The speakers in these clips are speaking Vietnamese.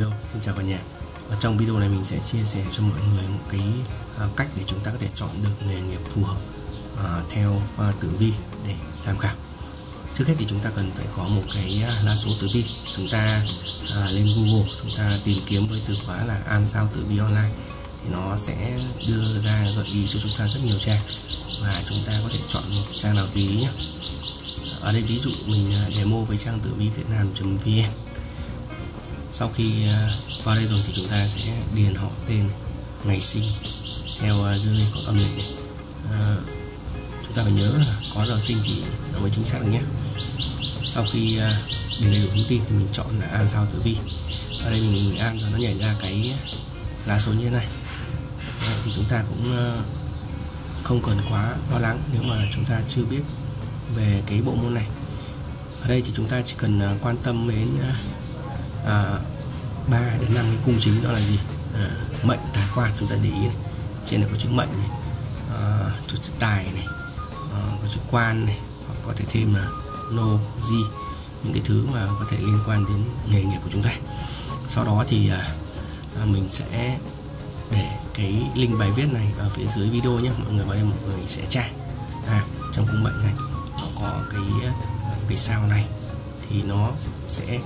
Hello, xin chào cả nhà. Ở trong video này mình sẽ chia sẻ cho mọi người một cái cách để chúng ta có thể chọn được nghề nghiệp phù hợp theo tử vi để tham khảo. Trước hết thì chúng ta cần phải có một cái lá số tử vi. Chúng ta lên Google, chúng ta tìm kiếm với từ khóa là An Sao Tử Vi Online thì nó sẽ đưa ra gợi ý cho chúng ta rất nhiều trang và chúng ta có thể chọn một trang nào tùy ý nhé. Ở đây ví dụ mình demo với trang tử vi vietnam.vn. Sau khi vào đây rồi thì chúng ta sẽ điền họ tên, ngày sinh theo dương lịch của âm lịch này. Chúng ta phải nhớ là có giờ sinh thì nó mới chính xác được nhé. Sau khi điền đầy đủ thông tin thì mình chọn là An Sao Tử Vi. Ở đây mình an cho nó nhảy ra cái lá số như thế này. Thì chúng ta cũng không cần quá lo lắng nếu mà chúng ta chưa biết về cái bộ môn này. Ở đây thì chúng ta chỉ cần quan tâm đến 3 đến 5 cái cung chính, đó là gì? Mệnh, tài, quan. Chúng ta để ý này. Trên này có chữ mệnh này, có chữ tài này, có chữ quan này, hoặc có thể thêm là nô, di, những cái thứ mà có thể liên quan đến nghề nghiệp của chúng ta. Sau đó thì mình sẽ để cái link bài viết này ở phía dưới video nhé, mọi người vào đây mọi người sẽ tra. Trong cung mệnh này nó có cái sao này thì nó sẽ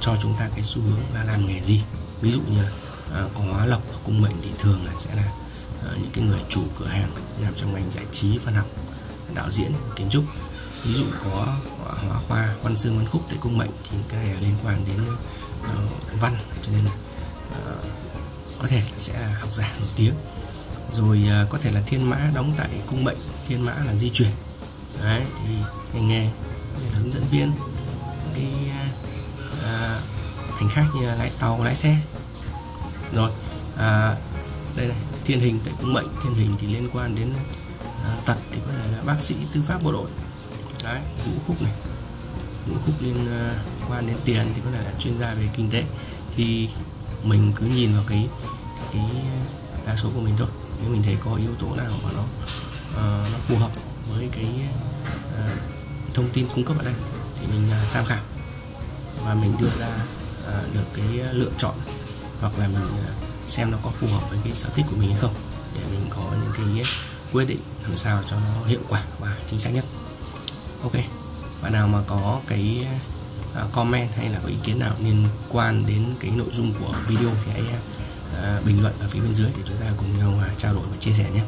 cho chúng ta cái xu hướng là làm nghề gì. Ví dụ như là có lộc ở cung mệnh thì thường là sẽ là những cái người chủ cửa hàng làm trong ngành giải trí, văn học, đạo diễn, kiến trúc. Ví dụ có hóa khoa, văn dương, văn khúc tại cung mệnh thì cái này liên quan đến văn, cho nên là có thể sẽ là học giả nổi tiếng. Rồi có thể là thiên mã đóng tại cung mệnh, thiên mã là di chuyển. Đấy, thì ngành nghề là hướng dẫn viên, cái hành khách như là lái tàu, lái xe. Rồi đây này, thiên hình tại cung mệnh, thiên hình thì liên quan đến tật thì có thể là bác sĩ, tư pháp, bộ đội. Đấy, ngũ khúc này, ngũ khúc liên quan đến tiền thì có thể là chuyên gia về kinh tế. Thì mình cứ nhìn vào cái đa số của mình thôi, nếu mình thấy có yếu tố nào mà nó phù hợp với cái thông tin cung cấp ở đây thì mình tham khảo và mình đưa ra được cái lựa chọn, hoặc là mình xem nó có phù hợp với cái sở thích của mình hay không để mình có những cái quyết định làm sao cho nó hiệu quả và chính xác nhất. Ok, bạn nào mà có cái comment hay là có ý kiến nào liên quan đến cái nội dung của video thì hãy bình luận ở phía bên dưới để chúng ta cùng nhau trao đổi và chia sẻ nhé.